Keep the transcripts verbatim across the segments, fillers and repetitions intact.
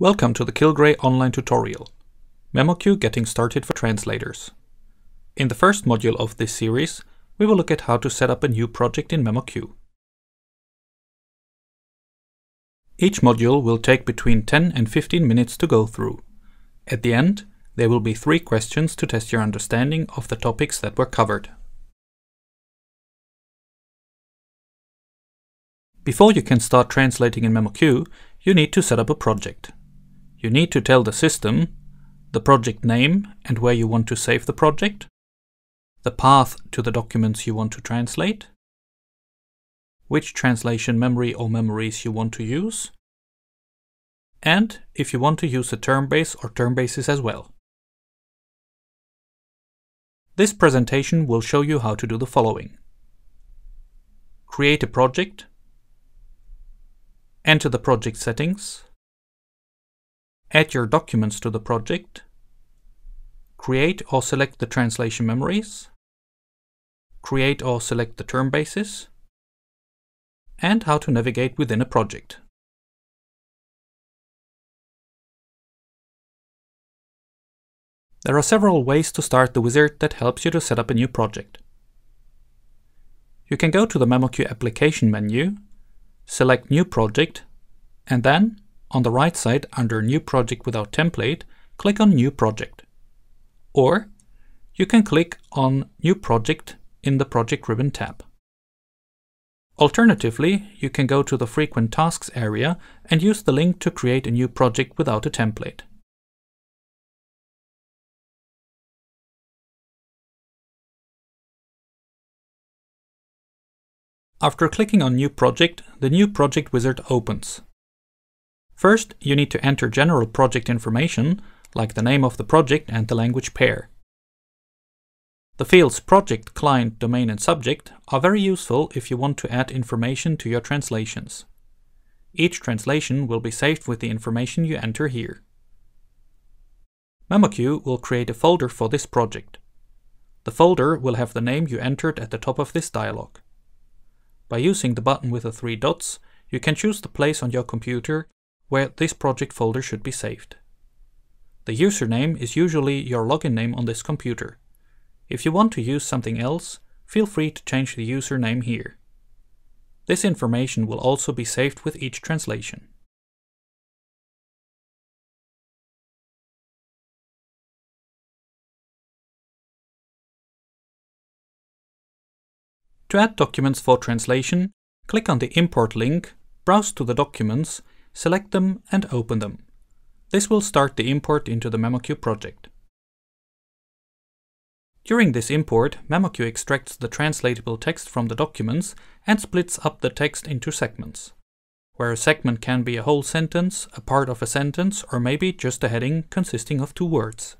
Welcome to the Kilgray online tutorial, MemoQ Getting Started for Translators. In the first module of this series, we will look at how to set up a new project in MemoQ. Each module will take between ten and fifteen minutes to go through. At the end, there will be three questions to test your understanding of the topics that were covered. Before you can start translating in MemoQ, you need to set up a project. You need to tell the system the project name and where you want to save the project, the path to the documents you want to translate, which translation memory or memories you want to use, and if you want to use a term base or term bases as well. This presentation will show you how to do the following. Create a project, enter the project settings, add your documents to the project, create or select the translation memories, create or select the term bases, and how to navigate within a project. There are several ways to start the wizard that helps you to set up a new project. You can go to the MemoQ application menu, select New Project, and then on the right side, under New Project Without Template, click on New Project. Or you can click on New Project in the Project Ribbon tab. Alternatively, you can go to the Frequent Tasks area and use the link to create a new project without a template. After clicking on New Project, the New Project wizard opens. First, you need to enter general project information, like the name of the project and the language pair. The fields Project, Client, Domain and Subject are very useful if you want to add information to your translations. Each translation will be saved with the information you enter here. MemoQ will create a folder for this project. The folder will have the name you entered at the top of this dialog. By using the button with the three dots, you can choose the place on your computer where this project folder should be saved. The username is usually your login name on this computer. If you want to use something else, feel free to change the username here. This information will also be saved with each translation. To add documents for translation, click on the import link, browse to the documents, select them and open them. This will start the import into the MemoQ project. During this import, MemoQ extracts the translatable text from the documents and splits up the text into segments, where a segment can be a whole sentence, a part of a sentence, or maybe just a heading consisting of two words.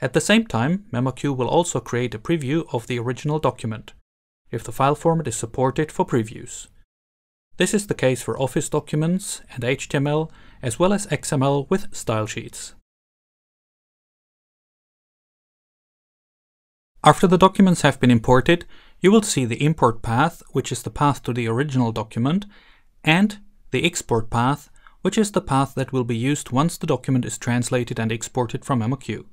At the same time, MemoQ will also create a preview of the original document, if the file format is supported for previews. This is the case for Office documents and H T M L, as well as X M L with style sheets. After the documents have been imported, you will see the import path, which is the path to the original document, and the export path, which is the path that will be used once the document is translated and exported from MemoQ.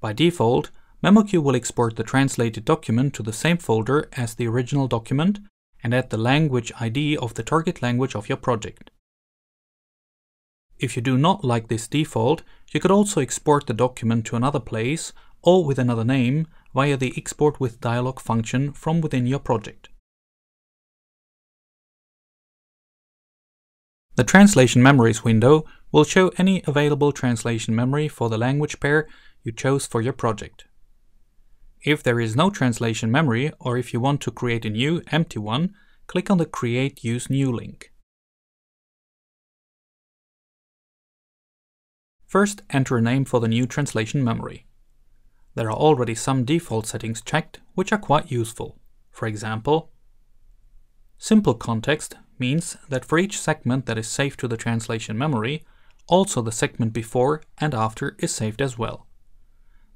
By default, MemoQ will export the translated document to the same folder as the original document, and add the language I D of the target language of your project. If you do not like this default, you could also export the document to another place or with another name via the Export with Dialog function from within your project. The Translation Memories window will show any available translation memory for the language pair you chose for your project. If there is no translation memory, or if you want to create a new, empty one, click on the Create Use New link. First, enter a name for the new translation memory. There are already some default settings checked, which are quite useful. For example, simple context means that for each segment that is saved to the translation memory, also the segment before and after is saved as well.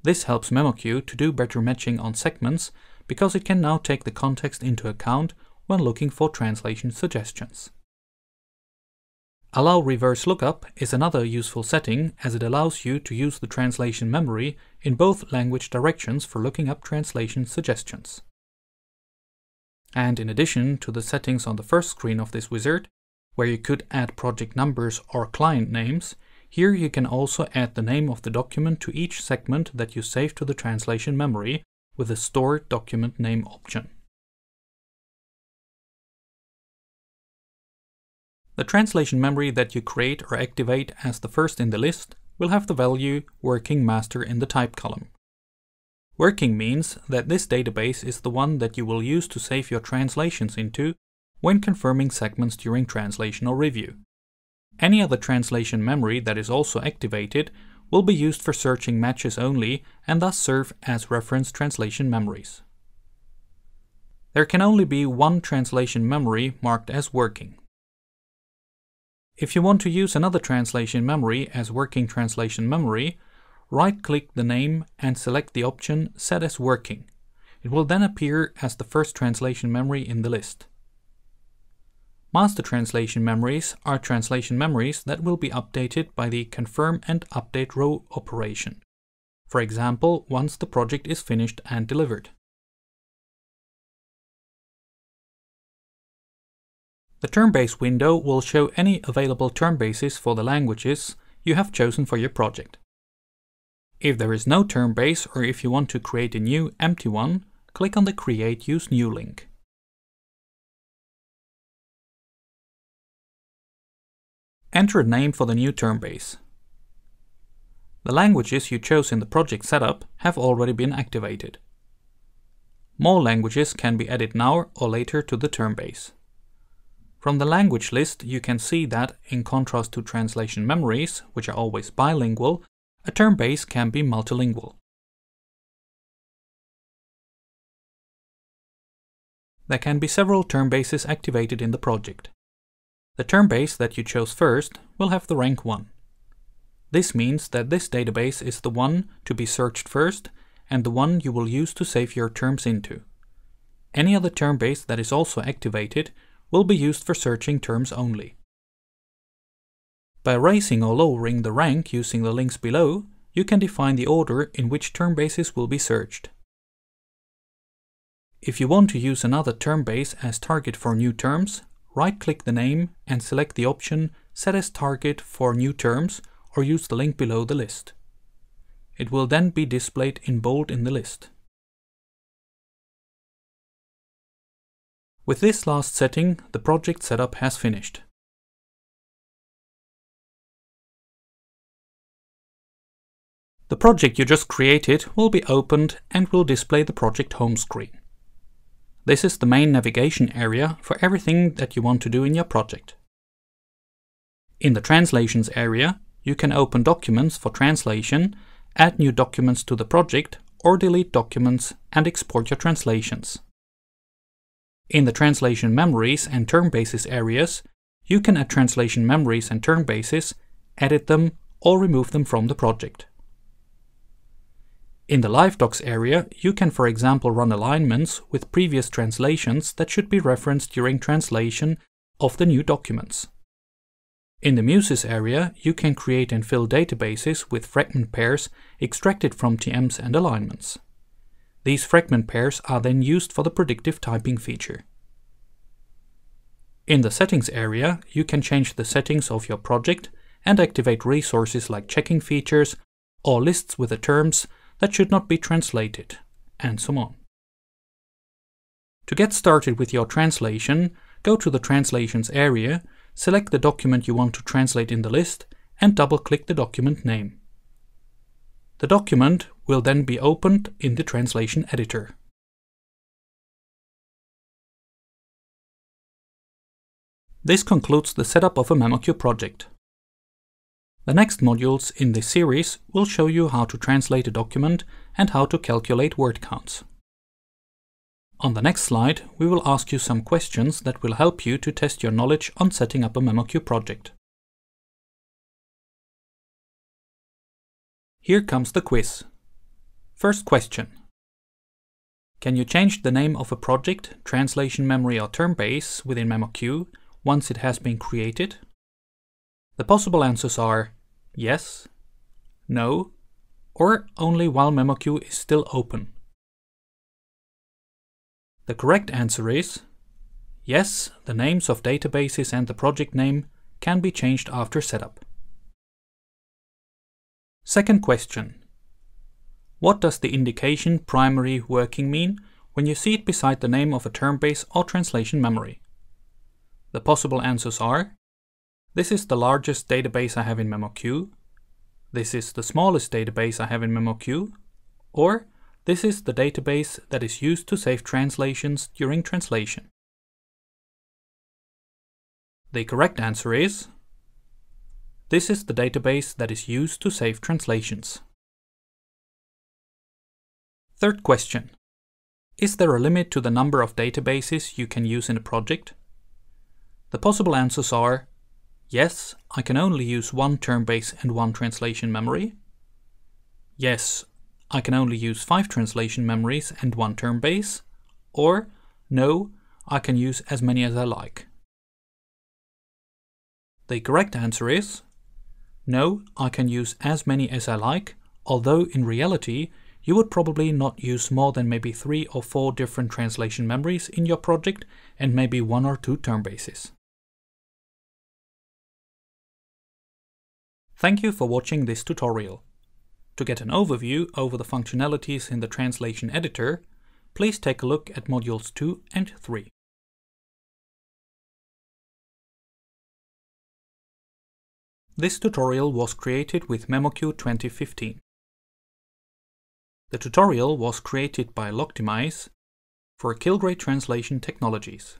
This helps MemoQ to do better matching on segments because it can now take the context into account when looking for translation suggestions. Allow reverse lookup is another useful setting, as it allows you to use the translation memory in both language directions for looking up translation suggestions. And in addition to the settings on the first screen of this wizard, where you could add project numbers or client names, here you can also add the name of the document to each segment that you save to the translation memory with the Store Document Name option. The translation memory that you create or activate as the first in the list will have the value working master in the type column. Working means that this database is the one that you will use to save your translations into when confirming segments during translation or review. Any other translation memory that is also activated will be used for searching matches only and thus serve as reference translation memories. There can only be one translation memory marked as working. If you want to use another translation memory as working translation memory, right-click the name and select the option Set as Working. It will then appear as the first translation memory in the list. Master translation memories are translation memories that will be updated by the Confirm and Update Row operation. For example, once the project is finished and delivered. The term base window will show any available term bases for the languages you have chosen for your project. If there is no term base, or if you want to create a new empty one, click on the Create Use New link. Enter a name for the new term base. The languages you chose in the project setup have already been activated. More languages can be added now or later to the term base. From the language list, you can see that, in contrast to translation memories, which are always bilingual, a term base can be multilingual. There can be several term bases activated in the project. The term base that you chose first will have the rank one. This means that this database is the one to be searched first and the one you will use to save your terms into. Any other term base that is also activated will be used for searching terms only. By raising or lowering the rank using the links below, you can define the order in which term bases will be searched. If you want to use another term base as target for new terms, right-click the name and select the option Set as Target for New Terms, or use the link below the list. It will then be displayed in bold in the list. With this last setting, the project setup has finished. The project you just created will be opened and will display the project home screen. This is the main navigation area for everything that you want to do in your project. In the translations area, you can open documents for translation, add new documents to the project, or delete documents and export your translations. In the translation memories and term bases areas, you can add translation memories and term bases, edit them, or remove them from the project. In the live docs area, you can, for example, run alignments with previous translations that should be referenced during translation of the new documents. In the muses area, you can create and fill databases with fragment pairs extracted from T Ms and alignments. These fragment pairs are then used for the predictive typing feature. In the settings area, you can change the settings of your project and activate resources like checking features or lists with the terms that should not be translated, and so on. To get started with your translation, go to the translations area, select the document you want to translate in the list, and double-click the document name. The document will then be opened in the translation editor. This concludes the setup of a MemoQ project. The next modules in this series will show you how to translate a document and how to calculate word counts. On the next slide, we will ask you some questions that will help you to test your knowledge on setting up a MemoQ project. Here comes the quiz. First question. Can you change the name of a project, translation memory or term base within MemoQ once it has been created? The possible answers are yes, no, or only while MemoQ is still open. The correct answer is yes, the names of databases and the project name can be changed after setup. Second question. What does the indication primary working mean when you see it beside the name of a term base or translation memory? The possible answers are: this is the largest database I have in MemoQ, this is the smallest database I have in MemoQ, or this is the database that is used to save translations during translation. The correct answer is: this is the database that is used to save translations. Third question. Is there a limit to the number of databases you can use in a project? The possible answers are: yes, I can only use one term base and one translation memory. Yes, I can only use five translation memories and one term base. Or no, I can use as many as I like. The correct answer is: no, I can use as many as I like, although in reality you would probably not use more than maybe three or four different translation memories in your project and maybe one or two term bases. Thank you for watching this tutorial. To get an overview over the functionalities in the translation editor, please take a look at modules two and three. This tutorial was created with MemoQ twenty fifteen. The tutorial was created by Loctimize for Kilgray Translation Technologies.